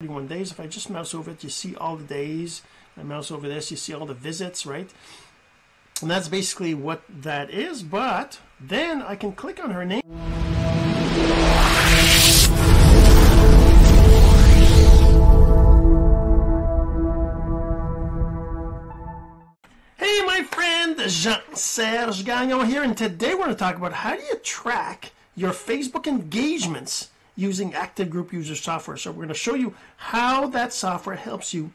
31 days. If I just mouse over it, you see all the days. I mouse over this, you see all the visits, right? And that's basically what that is. But then I can click on her name. Hey, my friend, Jean-Serge Gagnon here. And today we're going to talk about how do you track your Facebook engagements using Active Group Users software. So we're going to show you how that software helps you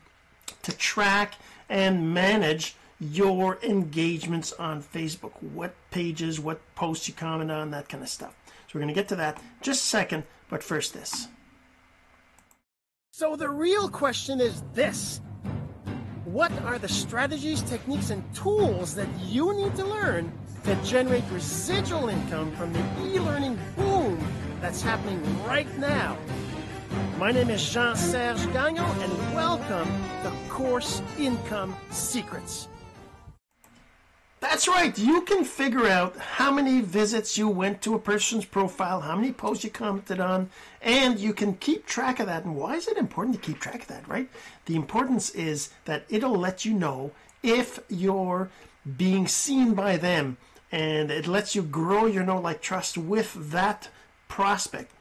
to track and manage your engagements on Facebook. What pages, what posts you comment on, that kind of stuff. So we're going to get to that in just a second, but first this. So the real question is this: what are the strategies, techniques, and tools that you need to learn to generate residual income from the e-learning boom that's happening right now? My name is Jean-Serge Gagnon, and welcome to Course Income Secrets. That's right, you can figure out how many visits you went to a person's profile, how many posts you commented on, and you can keep track of that. And why is it important to keep track of that, right? The importance is that it'll let you know if you're being seen by them, and it lets you grow your know-like trust with that prospect.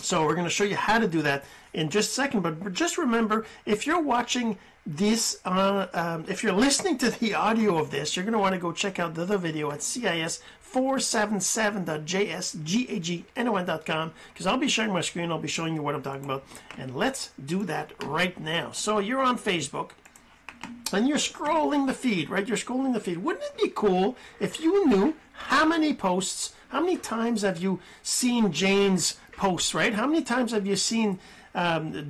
So we're going to show you how to do that in just a second. But just remember, if you're watching this, if you're listening to the audio of this, you're going to want to go check out the other video at cis477.jsgagnon.com, because I'll be sharing my screen. I'll be showing you what I'm talking about. And let's do that right now. So you're on Facebook, and you're scrolling the feed, right? You're scrolling the feed. Wouldn't it be cool if you knew how many posts, how many times have you seen Jane's posts, right? How many times have you seen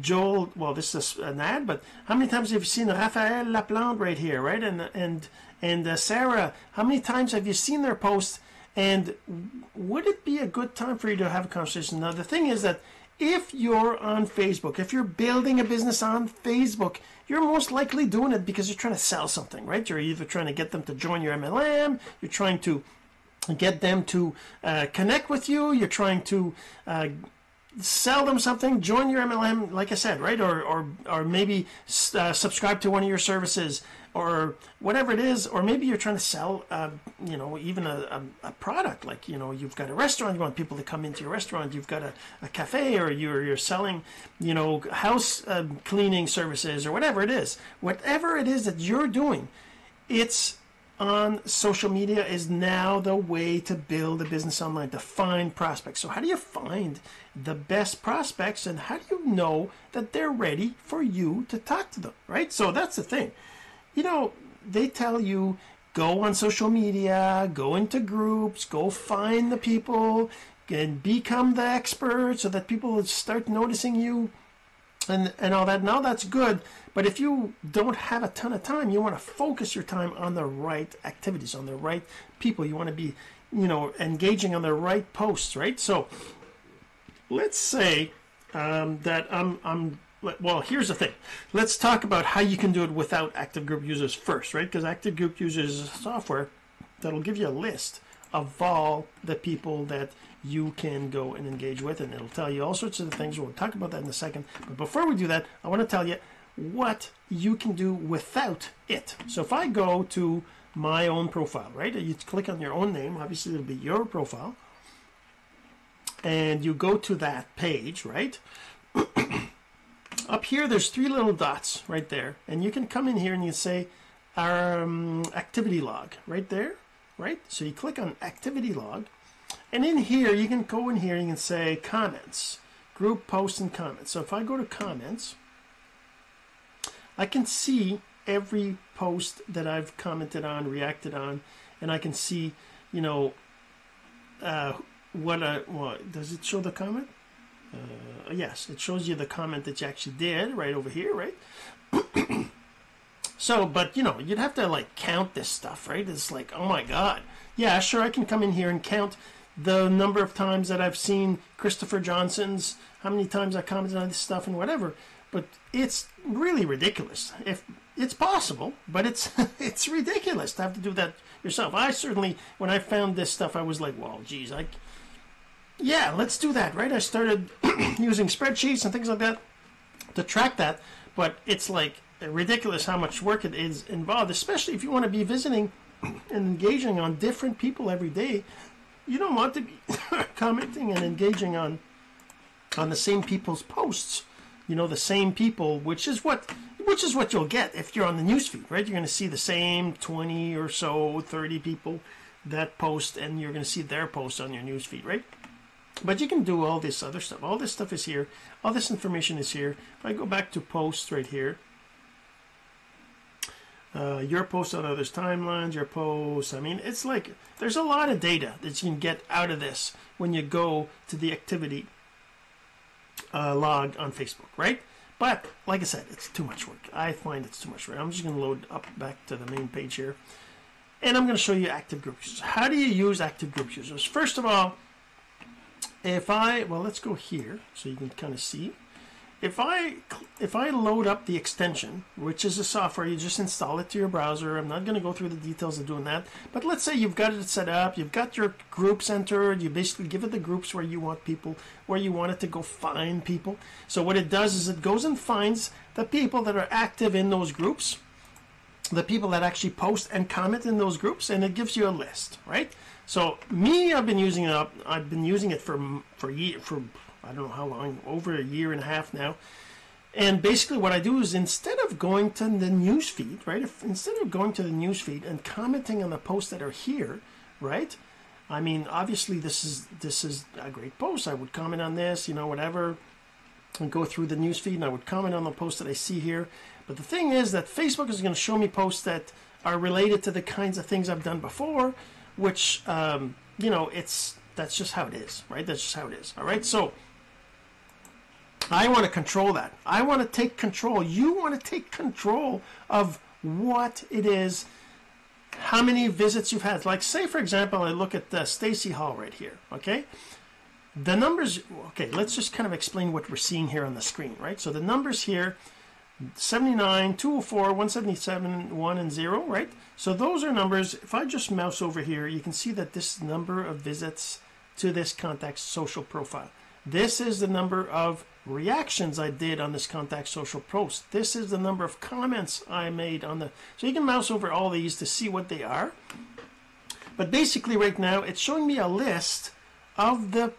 Joel? Well, this is an ad, but how many times have you seen Raphael Laplante right here, right? And Sarah, how many times have you seen their posts? And would it be a good time for you to have a conversation? Now, the thing is that if you're on Facebook, if you're building a business on Facebook, you're most likely doing it because you're trying to sell something, right? You're either trying to get them to join your MLM, you're trying to get them to connect with you, you're trying to sell them something, join your MLM, like I said, right? Or maybe subscribe to one of your services, or whatever it is. Or maybe you're trying to sell, you know, even a product. Like, you know, you've got a restaurant, you want people to come into your restaurant. You've got a cafe, or you're selling, you know, house cleaning services, or whatever it is. Whatever it is that you're doing, it's on social media is now the way to build a business online, to find prospects. So how do you find the best prospects, and how do you know that they're ready for you to talk to them, right? So that's the thing. You know, they tell you go on social media, go into groups, go find the people, and become the expert so that people will start noticing you, and all that. Now that's good, but if you don't have a ton of time, you want to focus your time on the right activities, on the right people. You want to be, you know, engaging on the right posts, right? So let's say that I'm well, here's the thing. Let's talk about how you can do it without Active Group Users first, right? Because Active Group Users is a software that'll give you a list of all the people that you can go and engage with, and it'll tell you all sorts of things. We'll talk about that in a second, but before we do that, I want to tell you what you can do without it. So if I go to my own profile, right, you click on your own name, obviously it'll be your profile, and you go to that page, right? Up here there's three little dots right there, and you can come in here and you say our activity log right there. Right, so you click on activity log, and in here you can go in here and you can say comments, group posts and comments. So if I go to comments, I can see every post that I've commented on, reacted on, and I can see, you know, well, does it show the comment? Yes, it shows you the comment that you actually did right over here, right? So, but you know, you'd have to like count this stuff, right? It's like, oh my God. Yeah, sure, I can come in here and count the number of times that I've seen Christopher Johnson's, how many times I commented on this stuff and whatever. But it's really ridiculous. If it's possible, but it's ridiculous to have to do that yourself. I certainly, when I found this stuff, I was like, well, geez, yeah, let's do that, right? I started using spreadsheets and things like that to track that, but it's like ridiculous how much work it is involved, especially if you want to be visiting and engaging on different people every day. You don't want to be commenting and engaging on the same people's posts, you know, the same people, which is what you'll get if you're on the newsfeed, right? You're going to see the same 20 or so, 30 people that post, and you're going to see their posts on your newsfeed, right? But you can do all this other stuff. All this stuff is here. All this information is here. If I go back to posts right here, your posts on others' timelines, your posts, I mean, it's like there's a lot of data that you can get out of this when you go to the activity log on Facebook, right? But like I said, it's too much work. I find it's too much work. I'm just going to load up back to the main page here, and I'm going to show you Active Group Users. How do you use Active Group Users? First of all, well, let's go here so you can kind of see. If I load up the extension, which is a software, you just install it to your browser. I'm not going to go through the details of doing that. But let's say you've got it set up. You've got your groups entered. You basically give it the groups where you want people, where you want it to go find people. So what it does is it goes and finds the people that are active in those groups, the people that actually post and comment in those groups, and it gives you a list, right? So me, I've been using it up. I've been using it for I don't know how long, over a year and a half now. And basically what I do is, instead of going to the news feed, right? Instead of going to the news feed and commenting on the posts that are here, right? I mean, obviously this is a great post. I would comment on this, you know, whatever, and go through the news feed, and I would comment on the posts that I see here. But the thing is that Facebook is going to show me posts that are related to the kinds of things I've done before, which, you know, that's just how it is, right? That's just how it is. All right. So I want to control that. I want to take control. You want to take control of what it is, how many visits you've had. Like, say, for example, I look at Stacy Hall right here, okay? The numbers, okay, let's just kind of explain what we're seeing here on the screen, right? So the numbers here, 79, 204, 177, 1, and 0, right? So those are numbers. If I just mouse over here, you can see that this number of visits to this contact's social profile. This is the number of reactions I did on this contact social post. This is the number of comments I made on the, so you can mouse over all these to see what they are. But basically right now it's showing me a list of the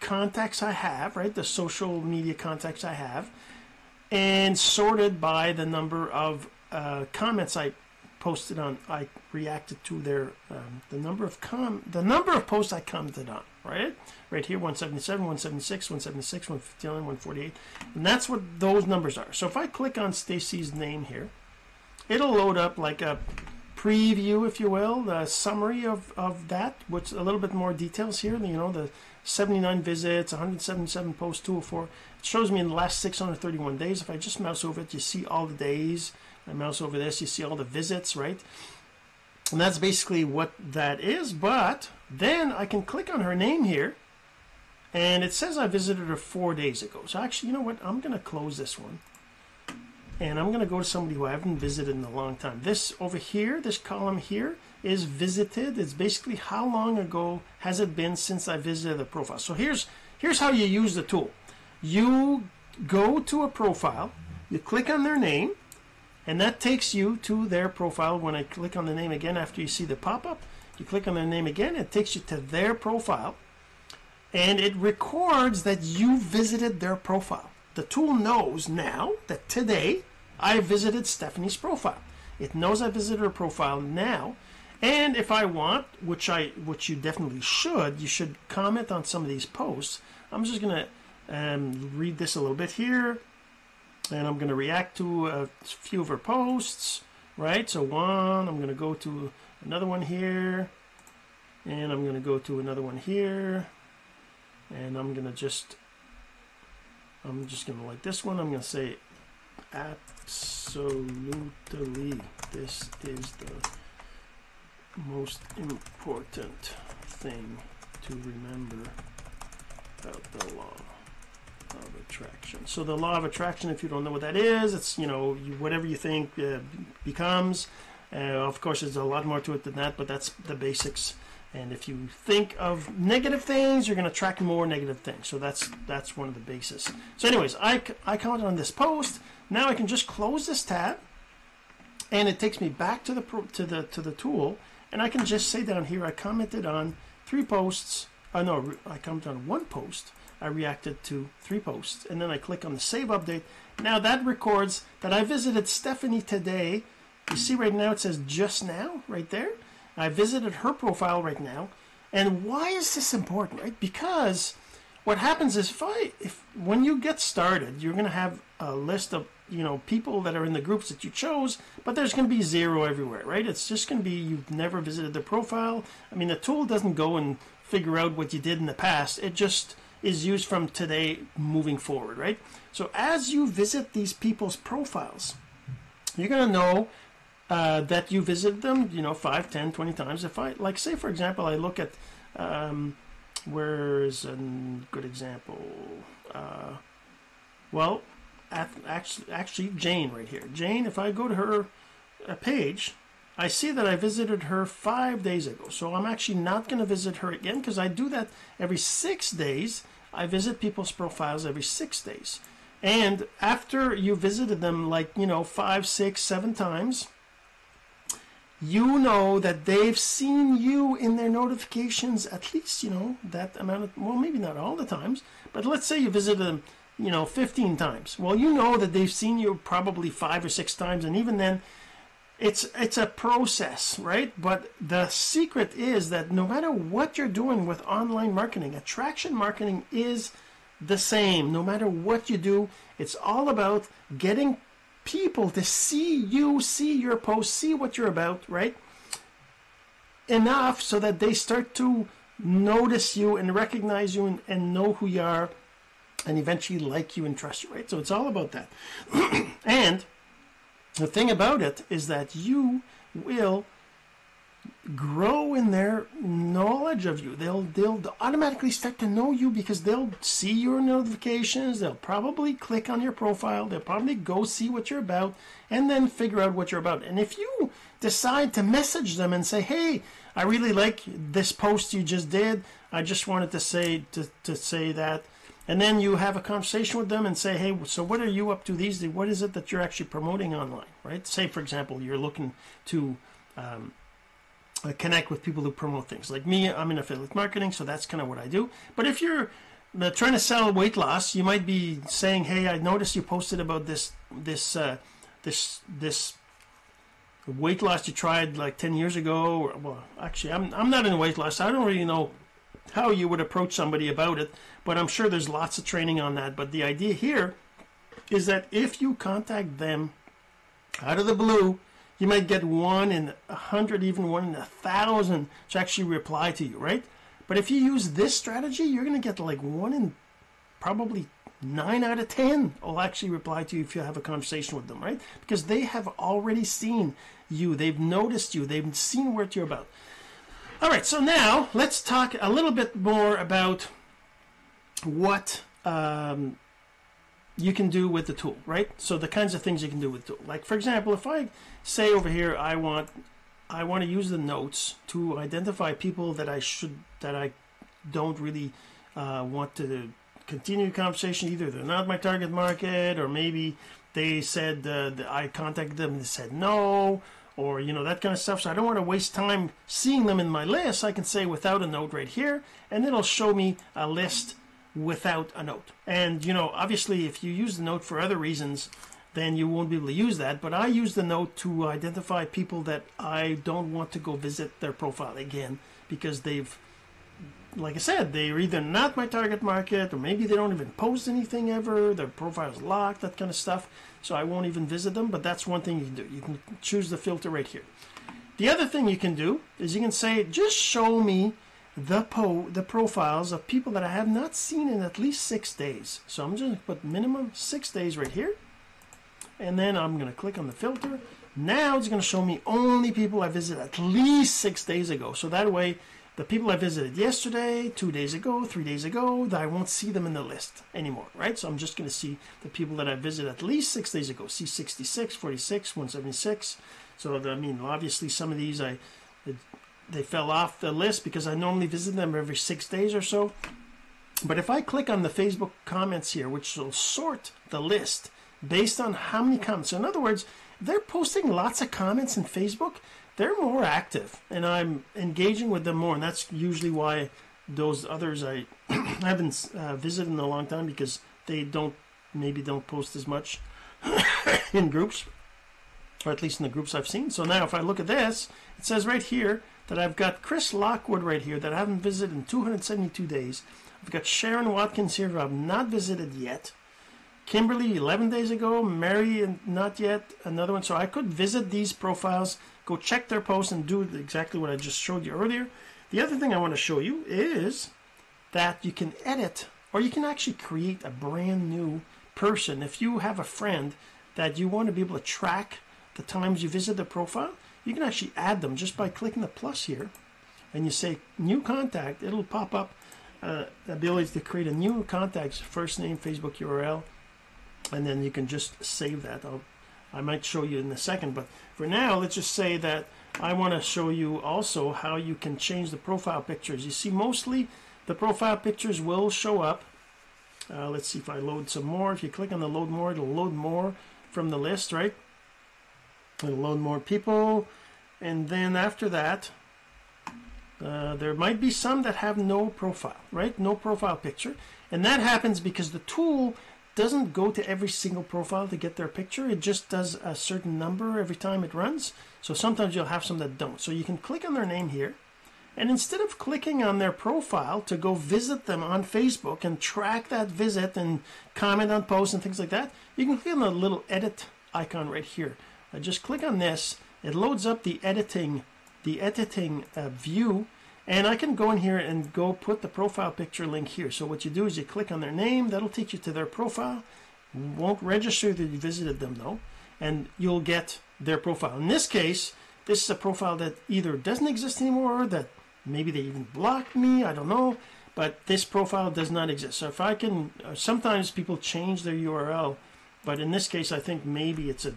contacts I have, right? The social media contacts I have, and sorted by the number of comments I posted on, I reacted to their, the number of posts I commented on, right? Right here, 177, 176, 176, 159, 148. And that's what those numbers are. So if I click on Stacy's name here, it'll load up like a preview, if you will, the summary of that, which a little bit more details here, you know, the 79 visits, 177 posts, 204. It shows me in the last 631 days. If I just mouse over it, you see all the days. I mouse over this, you see all the visits, right? And that's basically what that is. But then I can click on her name here, and it says I visited her 4 days ago. So actually, you know what? I'm going to close this one, and I'm going to go to somebody who I haven't visited in a long time. This over here, this column here is visited. It's basically how long ago has it been since I visited the profile. So here's how you use the tool. You go to a profile, you click on their name, and that takes you to their profile. When I click on the name again, after you see the pop-up, you click on their name again, it takes you to their profile, and it records that you visited their profile. The tool knows now that today I visited Stephanie's profile. It knows I visited her profile now, and if I want, which you definitely should, you should comment on some of these posts. I'm just gonna read this a little bit here, and I'm going to react to a few of her posts, right? So one, I'm going to go to another one here, and I'm going to go to another one here, and I'm just going to like this one. I'm going to say, absolutely, this is the most important thing to remember about the law of attraction. So the law of attraction, if you don't know what that is, it's, you know, whatever you think becomes. Of course, there's a lot more to it than that, but that's the basics. And if you think of negative things, you're going to attract more negative things. So that's one of the bases. So anyways, I commented on this post. Now I can just close this tab, and it takes me back to the tool, and I can just say down here I commented on 3 posts. I commented on 1 post. I reacted to 3 posts, and then I click on the save update. Now that records that I visited Stephanie today. You see right now it says just now right there. I visited her profile right now. And why is this important, right? Because what happens is when you get started, you're going to have a list of, you know, people that are in the groups that you chose, but there's going to be 0 everywhere, right? It's just going to be you've never visited their profile. I mean, the tool doesn't go and figure out what you did in the past. It just is used from today moving forward, right? So as you visit these people's profiles, you're going to know that you visit them, you know, 5, 10, 20 times. If I, like, say, for example, I look at, where's a good example? Well, actually, Jane right here. Jane, if I go to her page, I see that I visited her 5 days ago. So I'm actually not going to visit her again, because I do that every 6 days. I visit people's profiles every 6 days. And after you visited them, like, you know, 5, 6, 7 times, you know that they've seen you in their notifications at least, you know, that amount of, well, maybe not all the times, but let's say you visit them, you know, 15 times. Well, you know that they've seen you probably 5 or 6 times, and even then, it's a process, right? But the secret is that no matter what you're doing with online marketing, attraction marketing is the same. No matter what you do, it's all about getting people to see you, see your post, see what you're about, right? Enough so that they start to notice you and recognize you and know who you are, and eventually like you and trust you, right? So it's all about that. And the thing about it is that you will grow in their knowledge of you. They'll automatically start to know you, because they'll see your notifications, they'll probably click on your profile, they'll probably go see what you're about, and then figure out what you're about. And if you decide to message them and say, hey, I really like this post you just did, I just wanted to say that, and then you have a conversation with them and say, hey, so what are you up to these days? What is it that you're actually promoting online, right? Say, for example, you're looking to connect with people who promote things. Like me, I'm in affiliate marketing, so that's kind of what I do. But if you're trying to sell weight loss, you might be saying, hey, I noticed you posted about this weight loss you tried like 10 years ago. Or, well, actually, I'm not in weight loss. I don't really know how you would approach somebody about it, but I'm sure there's lots of training on that. But the idea here is that if you contact them out of the blue, you might get 1 in 100, even 1 in 1,000 to actually reply to you, right? But if you use this strategy, you're going to get like 1 in probably 9 out of 10 will actually reply to you if you have a conversation with them, right? Because they have already seen you. They've noticed you. They've seen what you're about. All right, so now let's talk a little bit more about what you can do with the tool, right? So the kinds of things you can do with the tool. Like, for example, if I say over here, I want to use the notes to identify people that I don't really want to continue the conversation. Either they're not my target market, or maybe they said that I contacted them and they said no, or, you know, that kind of stuff. So I don't want to waste time seeing them in my list. I can say without a note right here, and it'll show me a list without a note. And, you know, obviously if you use the note for other reasons, then you won't be able to use that. But I use the note to identify people that I don't want to go visit their profile again, because they've, like I said, they're either not my target market, or maybe they don't even post anything ever, their profile's locked, that kind of stuff. So I won't even visit them. But that's one thing you can do. You can choose the filter right here. The other thing you can do is you can say, just show me the profiles of people that I have not seen in at least 6 days. So I'm just going to put minimum 6 days right here, and then I'm going to click on the filter. Now it's going to show me only people I visited at least 6 days ago. So that way, the people I visited yesterday, 2 days ago, 3 days ago, that I won't see them in the list anymore, right? So I'm just going to see the people that I visited at least 6 days ago. See, 66, 46, 176. So I mean, obviously some of these they fell off the list because I normally visit them every 6 days or so. But if I click on the Facebook comments here, which will sort the list based on how many comments. So in other words, they're posting lots of comments in Facebook. They're more active and I'm engaging with them more. And that's usually why those others I haven't visited in a long time, because they maybe don't post as much in groups, or at least in the groups I've seen. So now if I look at this, it says right here that I've got Chris Lockwood right here that I haven't visited in 272 days. I've got Sharon Watkins here who I've not visited yet. Kimberly 11 days ago, Mary and not yet, another one. So I could visit these profiles, go check their posts and do exactly what I just showed you earlier. The other thing I want to show you is that you can edit, or you can actually create a brand new person. If you have a friend that you want to be able to track the times you visit the profile, you can actually add them just by clicking the plus here and you say new contact. It'll pop up the ability to create a new contact's first name, Facebook URL, and then you can just save that. I might show you in a second, but for now let's just say that I want to show you also how you can change the profile pictures. You see, mostly the profile pictures will show up. Let's see if I load some more. If you click on the load more, it'll load more from the list, right? It'll load more people, and then after that there might be some that have no profile, right? No profile picture, and that happens because the tool doesn't go to every single profile to get their picture. It just does a certain number every time it runs. So sometimes you'll have some that don't. So you can click on their name here, and instead of clicking on their profile to go visit them on Facebook and track that visit and comment on posts and things like that, you can click on the little edit icon right here. I just click on this, it loads up the editing view, and I can go in here and go put the profile picture link here. So what you do is you click on their name, that'll take you to their profile. Won't register that you visited them though, and you'll get their profile. In this case, this is a profile that either doesn't exist anymore, or that maybe they even blocked me, I don't know, but this profile does not exist. So if I can, sometimes people change their URL, but in this case I think maybe it's a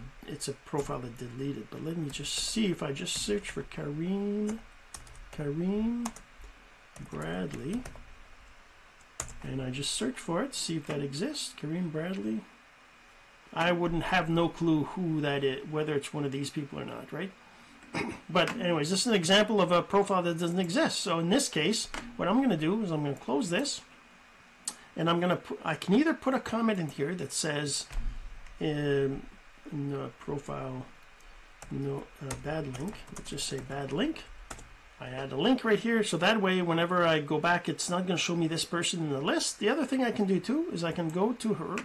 profile that deleted. But let me just see if I just search for Kareem Bradley, and I just search for it, see if that exists. Kareem Bradley, I wouldn't have no clue who that is, whether it's one of these people or not, right? But anyways, this is an example of a profile that doesn't exist. So in this case what I'm going to do is I'm going to close this, and I can either put a comment in here that says no profile, no bad link. Let's just say bad link. I add a link right here, so that way whenever I go back it's not going to show me this person in the list. The other thing I can do too is I can go to her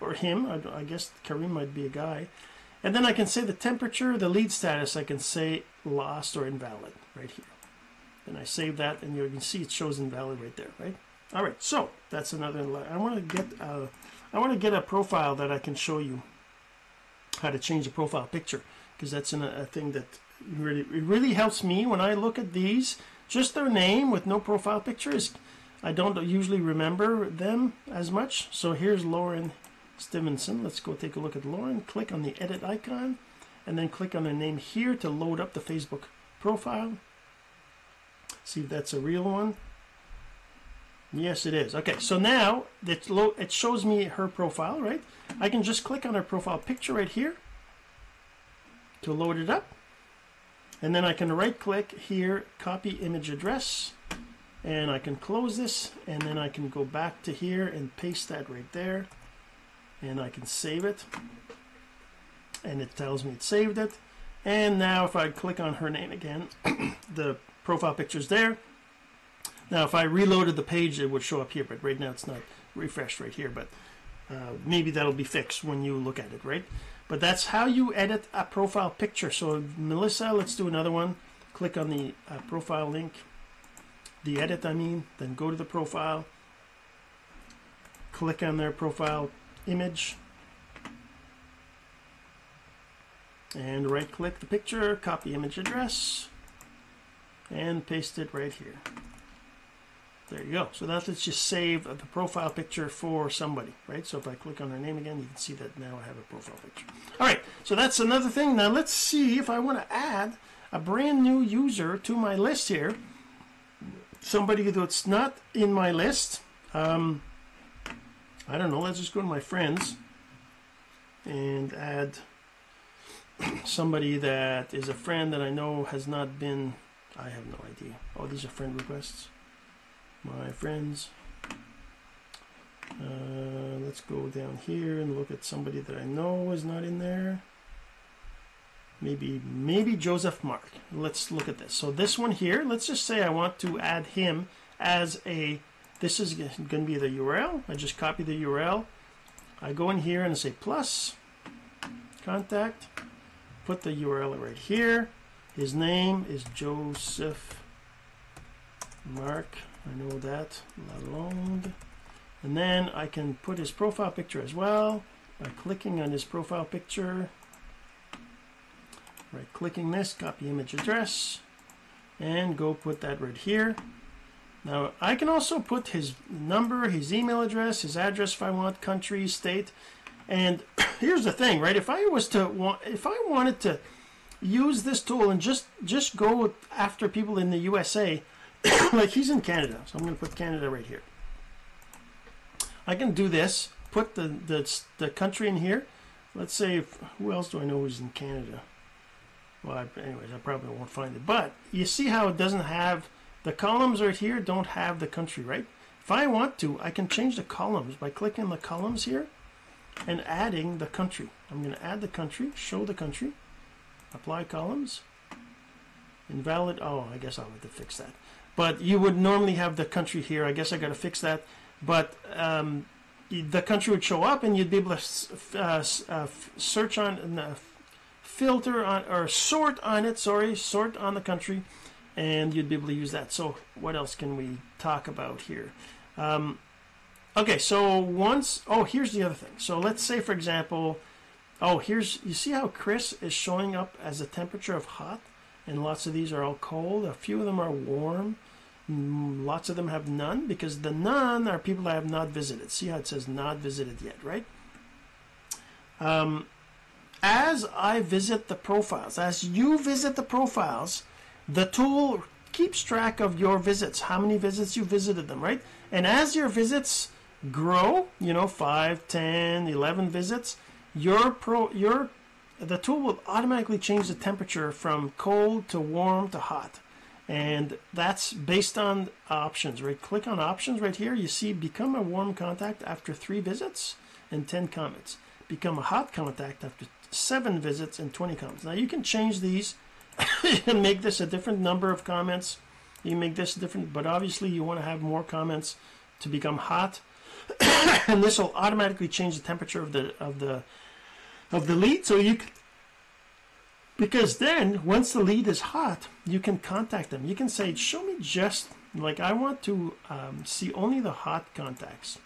or him, I guess Kareem might be a guy, and then I can say the temperature, the lead status, I can say lost or invalid right here, and I save that, and you can see it shows invalid right there, right? All right, so that's another. I want to get a profile that I can show you how to change the profile picture, because that's a thing that it really helps me when I look at these. Just their name with no profile pictures, I don't usually remember them as much. So here's Lauren Stevenson. Let's go take a look at Lauren. Click on the edit icon and then click on her name here to load up the Facebook profile. See if that's a real one. Yes, it is. Okay, so now it shows me her profile, right? I can just click on her profile picture right here to load it up, and then I can right click here, copy image address, and I can close this, and then I can go back to here and paste that right there, and I can save it, and it tells me it saved it. And now if I click on her name again, the profile picture's there. Now if I reloaded the page it would show up here, but right now it's not refreshed right here, but maybe that'll be fixed when you look at it, right? But that's how you edit a profile picture. So Melissa, let's do another one. Click on the profile link, the edit I mean, then go to the profile, click on their profile image, and right click the picture, copy image address, and paste it right here. There you go. So that lets you save the profile picture for somebody, right? So if I click on her name again, you can see that now I have a profile picture. All right, so that's another thing. Now let's see if I want to add a brand new user to my list here, somebody that's not in my list. I don't know, let's just go to my friends and add somebody that is a friend that I know has not been, I have no idea. Oh, these are friend requests. My friends. Let's go down here and look at somebody that I know is not in there. Maybe Joseph Mark. Let's look at this. So this one here, let's just say I want to add him as a, this is going to be the URL. I just copy the URL. I go in here and I say plus contact. Put the URL right here. His name is Joseph Mark. I know that. Lalonde. And then I can put his profile picture as well by clicking on his profile picture. Right clicking this, copy image address, and go put that right here. Now I can also put his number, his email address, his address if I want, country, state. And here's the thing, right? If I wanted to use this tool and just go after people in the USA, like he's in Canada, so I'm going to put Canada right here. I can do this, put the country in here. Let's say, who else do I know who's in Canada? Well, anyways, I probably won't find it. But you see how it doesn't have, the columns right here don't have the country, right? If I want to, I can change the columns by clicking the columns here and adding the country. I'm going to add the country, show the country, apply columns, invalid. Oh, I guess I'll have to fix that. But you would normally have the country here. I guess I got to fix that. But the country would show up, and you'd be able to search on, filter on, or sort on it. Sorry, sort on the country, and you'd be able to use that. So, what else can we talk about here? Okay, so once, oh, here's the other thing. So let's say, for example, oh, here's, you see how Chris is showing up as a temperature of hot, and lots of these are all cold. A few of them are warm. Lots of them have none, because the none are people I have not visited. See how it says not visited yet, right? As I visit the profiles, as you visit the profiles, the tool keeps track of your visits, how many visits you visited them, right? And as your visits grow, you know, 5, 10, 11 visits, the tool will automatically change the temperature from cold to warm to hot. And that's based on options, right? Click on options right here. You see become a warm contact after 3 visits and 10 comments. Become a hot contact after 7 visits and 20 comments. Now you can change these and make this a different number of comments. You make this different, but obviously you want to have more comments to become hot. And this will automatically change the temperature of the lead. So you can, because then once the lead is hot, you can contact them. You can say, show me just, like, I want to see only the hot contacts,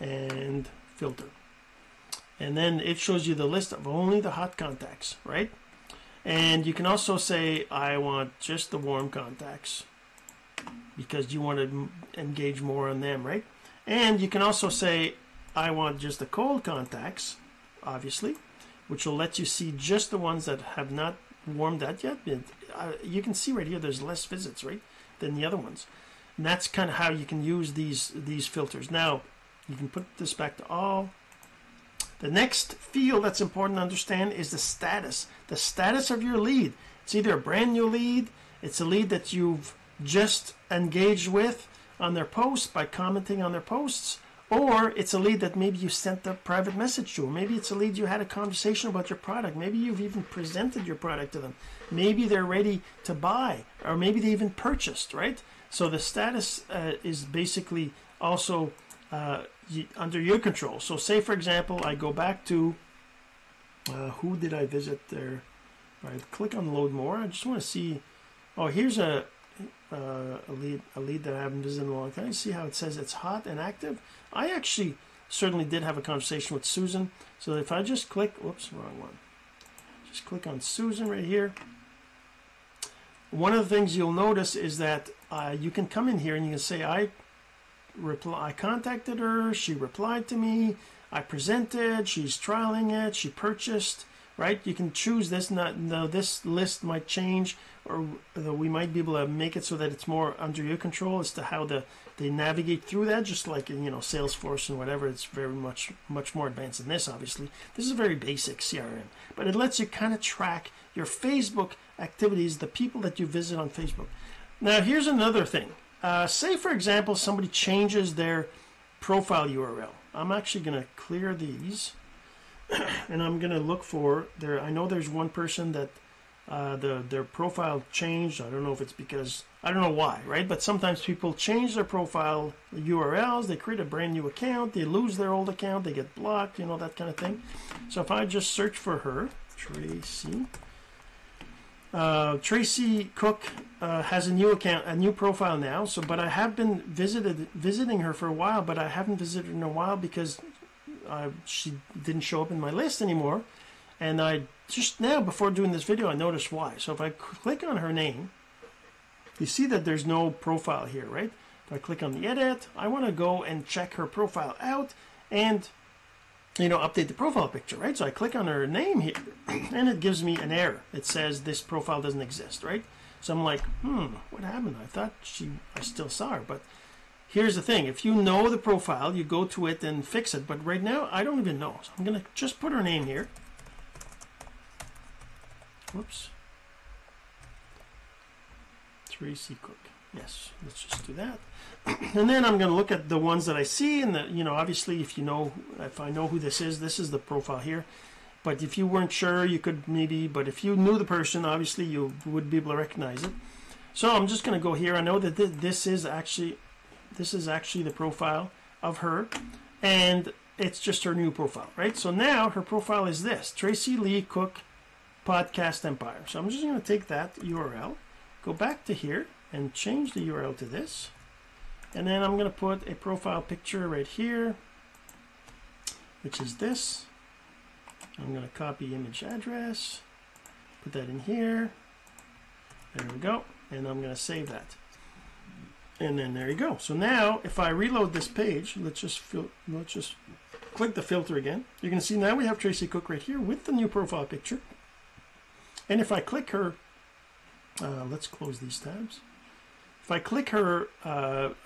and filter. And then it shows you the list of only the hot contacts, right? And you can also say, I want just the warm contacts, because you want to engage more on them, right? And you can also say, I want just the cold contacts, obviously, which will let you see just the ones that have not warmed up yet. You can see right here there's less visits, right, than the other ones. And that's kind of how you can use these filters. Now, you can put this back to all. The next field that's important to understand is the status of your lead. It's either a brand new lead, it's a lead that you've just engaged with on their posts by commenting on their posts, or it's a lead that maybe you sent a private message to, or maybe it's a lead you had a conversation about your product, maybe you've even presented your product to them, maybe they're ready to buy, or maybe they even purchased, right? So the status is basically also under your control. So say, for example, I go back to, who did I visit there? All right, click on load more. I just want to see, oh, here's a lead that I haven't visited in a long time. See how it says it's hot and active? I actually certainly did have a conversation with Susan. So if I just click, whoops, wrong one. Just click on Susan right here. One of the things you'll notice is that you can come in here and you can say, I contacted her, she replied to me, I presented, she's trialing it, she purchased, right? You can choose this. Now this list might change, or we might be able to make it so that it's more under your control as to how they navigate through that, just like in, Salesforce and whatever. It's very much more advanced than this, obviously. This is a very basic CRM, but it lets you kind of track your Facebook activities, the people that you visit on Facebook. Now, here's another thing. Say, for example, somebody changes their profile URL. I'm actually going to clear these, and I'm going to look for there. I know there's one person that their profile changed. I don't know if it's because I don't know why, right? But sometimes people change their profile URLs. They create a brand new account. They lose their old account. They get blocked. That kind of thing. So if I just search for her, Tracy Cook has a new account, a new profile now. So, but I have been visiting her for a while, but I haven't visited her in a while because she didn't show up in my list anymore. And I just now, before doing this video, I noticed why. So if I click on her name, you see that there's no profile here, right? If I click on the edit, I want to go and check her profile out and, update the profile picture, right? So I click on her name here and it gives me an error. It says this profile doesn't exist, right? So I'm like, what happened? I thought I still saw her. But here's the thing. If you know the profile, you go to it and fix it. But right now, I don't even know. So I'm going to just put her name here. Whoops. Tracy Cook. Yes, let's just do that. And then I'm going to look at the ones that I see, and obviously if I know who this is the profile here. But if you weren't sure, you could maybe, but if you knew the person, obviously you would be able to recognize it. So I'm just going to go here. I know that this is actually the profile of her, and it's just her new profile, right? So now her profile is this, Tracy Lee Cook Podcast Empire. So I'm just going to take that URL, go back to here, and change the URL to this, and then I'm going to put a profile picture right here, which is this. I'm going to copy image address, put that in here, there we go, and I'm going to save that, and then there you go. So now if I reload this page, let's just click the filter again, you can see now we have Tracy Cook right here with the new profile picture. And if I click her, let's close these tabs. If I click her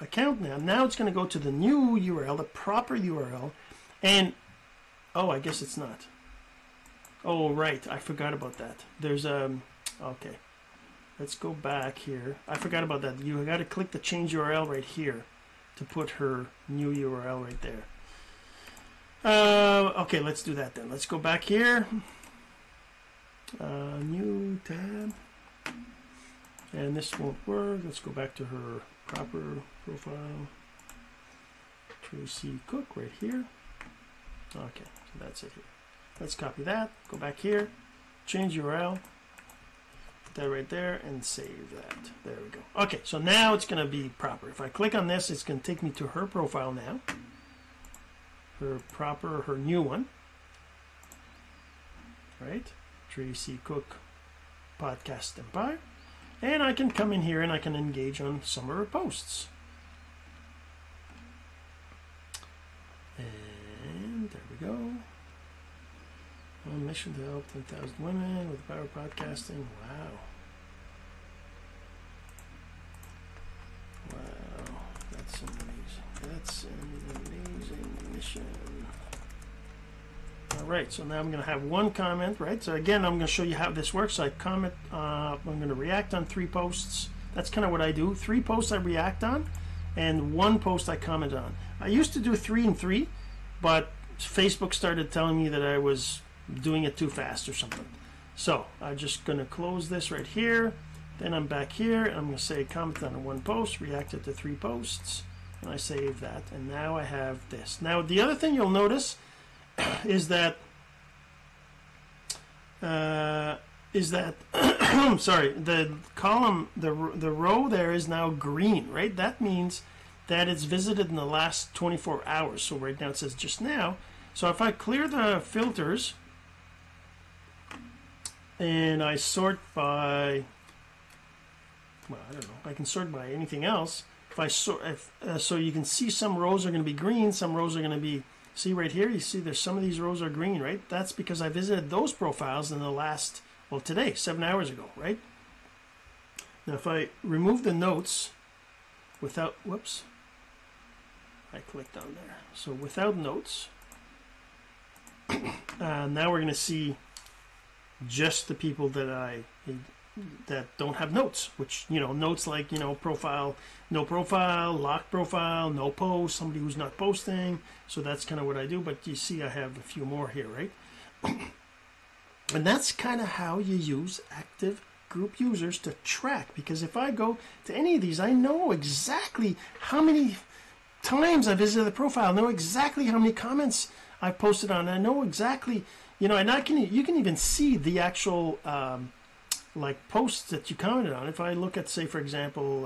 account now it's going to go to the new URL, the proper URL, and oh, I guess it's not. Oh, right, I forgot about that. There's okay, let's go back here. I forgot about that. You got to click the change URL right here to put her new URL right there. Okay, let's do that then. Let's go back here. New tab. And this won't work. Let's go back to her proper profile. Tracy Cook right here. Okay, so that's it here. Let's copy that, go back here, change URL, put that right there, and save that. There we go. Okay, so now it's going to be proper. If I click on this, it's going to take me to her profile now. Her new one. Right? Tracy Cook Podcast Empire. And I can come in here and I can engage on some of her posts. And there we go. On mission to help 10,000 women with the power of podcasting. Wow. That's amazing. That's an amazing mission. All right, so now I'm going to have one comment, right? So again, I'm going to show you how this works. I comment, I'm going to react on 3 posts. That's kind of what I do. 3 posts I react on, and 1 post I comment on. I used to do 3 and 3, but Facebook started telling me that I was doing it too fast or something. So I'm just going to close this right here. Then I'm back here. I'm going to say comment on 1 post, reacted to 3 posts, and I save that. And now I have this. Now the other thing you'll notice is that I'm sorry, the column, the row there is now green, right? That means that it's visited in the last 24 hours. So right now it says just now. So if I clear the filters and I sort by, well, I don't know, I can sort by anything else. If I sort, so you can see some rows are going to be green, some rows are going to be See right here, you see there's some of these rows are green, right? That's because I visited those profiles in the last, well, today, 7 hours ago, right? Now, if I remove the notes without, whoops, I clicked on there. So without notes, now we're going to see just the people that that don't have notes, which, you know, notes like, you know, profile, no profile, locked profile, no post, somebody who's not posting. So that's kind of what I do. But you see, I have a few more here, right? And that's kind of how you use Active Group Users to track, because if I go to any of these, I know exactly how many times I visited the profile, I know exactly how many comments I've posted on, I know exactly, you know, and I can, you can even see the actual like posts that you commented on. If I look at, say, for example,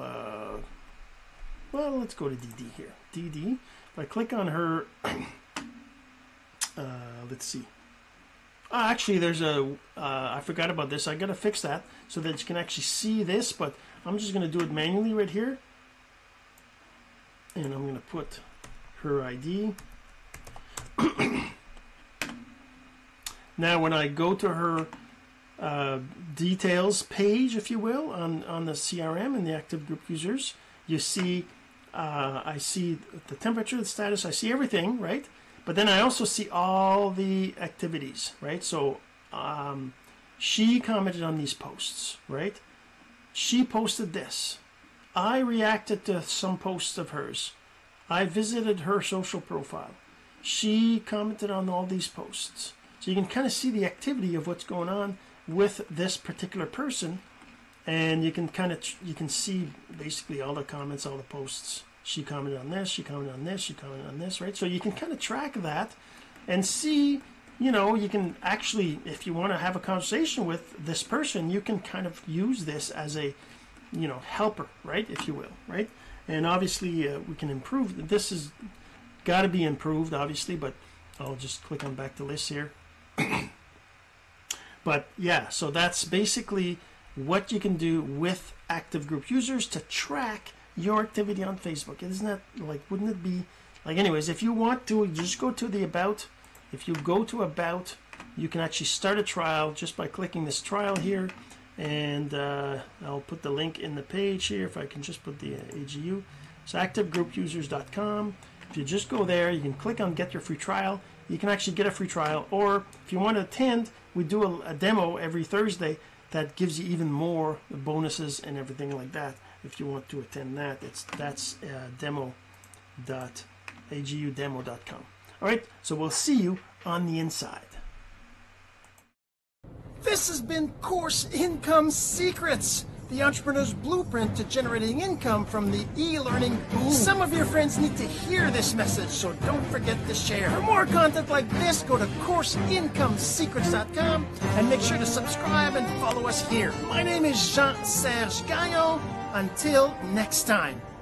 well, let's go to DD here. DD, if I click on her, let's see. Oh, actually, there's a, I forgot about this. I got to fix that so that you can actually see this, but I'm just going to do it manually right here. And I'm going to put her ID. Now, when I go to her details page, if you will, on the CRM and the Active Group Users, you see, I see the temperature, the status, I see everything, right? But then I also see all the activities, right? So she commented on these posts, right? She posted this. I reacted to some posts of hers. I visited her social profile. She commented on all these posts. So you can kind of see the activity of what's going on with this particular person, and you can kind of, you can see basically all the comments, all the posts. She commented on this, she commented on this, she commented on this, right? So you can kind of track that and see, you know, you can actually, if you want to have a conversation with this person, you can kind of use this as a, you know, helper, right, if you will, right? And obviously we can improve, this has got to be improved, obviously, but I'll just click on back to list here. But yeah, so that's basically what you can do with Active Group Users to track your activity on Facebook. Isn't that, like, wouldn't it be, like, anyways, if you want to, just go to the About. If you go to About, you can actually start a trial just by clicking this trial here, and I'll put the link in the page here if I can just put the AGU. So activegroupusers.com. If you just go there, you can click on Get Your Free Trial. You can actually get a free trial, or if you want to attend, we do a demo every Thursday that gives you even more bonuses and everything like that. If you want to attend that, that's demo.agudemo.com. All right, so we'll see you on the inside. This has been Course Income Secrets, the entrepreneur's blueprint to generating income from the e-learning boom. Some of your friends need to hear this message, so don't forget to share. For more content like this, go to courseincomesecrets.com and make sure to subscribe and follow us here. My name is Jean-Serge Gagnon. Until next time.